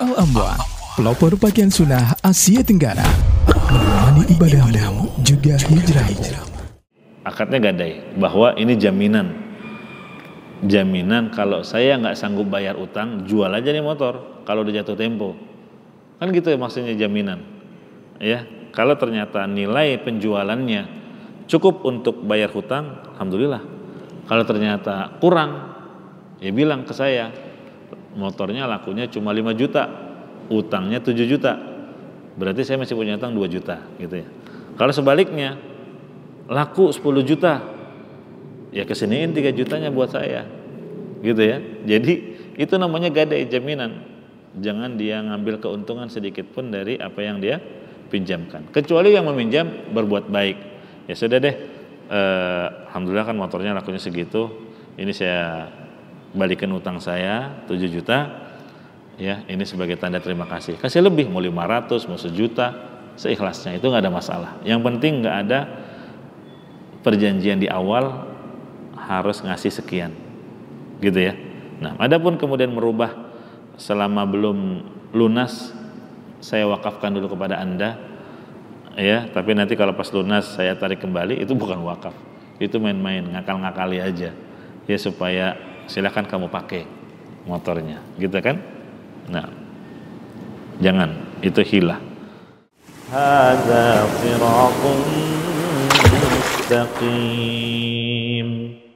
Al-Ambwa, pelopor pakaian sunnah Asia Tenggara, menemani ibadahmu juga hijrahmu. Akadnya gadai bahwa ini jaminan kalau saya nggak sanggup bayar utang, jual aja nih motor kalau udah jatuh tempo, kan gitu ya maksudnya jaminan ya. Kalau ternyata nilai penjualannya cukup untuk bayar hutang, alhamdulillah. Kalau ternyata kurang, ya bilang ke saya, motornya lakunya cuma 5 juta, utangnya 7 juta. Berarti saya masih punya utang 2 juta gitu ya. Kalau sebaliknya, laku 10 juta. Ya kesiniin 3 jutanya buat saya. Gitu ya. Jadi itu namanya gadai jaminan. Jangan dia ngambil keuntungan sedikit pun dari apa yang dia pinjamkan. Kecuali yang meminjam berbuat baik. Ya sudah deh. Alhamdulillah kan motornya lakunya segitu. Ini saya balikin utang saya 7 juta ya, ini sebagai tanda terima kasih. Kasih lebih, mau 500, mau sejuta, seikhlasnya, itu nggak ada masalah. Yang penting nggak ada perjanjian di awal harus ngasih sekian gitu ya. Nah, adapun kemudian merubah selama belum lunas, saya wakafkan dulu kepada Anda ya, tapi nanti kalau pas lunas saya tarik kembali, itu bukan wakaf, itu main-main, ngakal-ngakali aja ya, supaya silahkan kamu pakai motornya gitu kan. Nah, jangan, itu hilah. Hadza shirathun mustaqim.